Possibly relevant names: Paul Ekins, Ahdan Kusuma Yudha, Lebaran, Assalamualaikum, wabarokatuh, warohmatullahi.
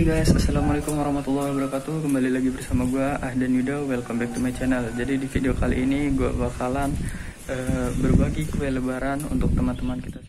Hai guys, assalamualaikum warahmatullahi wabarakatuh. Kembali lagi bersama gue Ahdan Yuda. Welcome back to my channel. Jadi di video kali ini gue bakalan berbagi kue lebaran untuk teman-teman kita.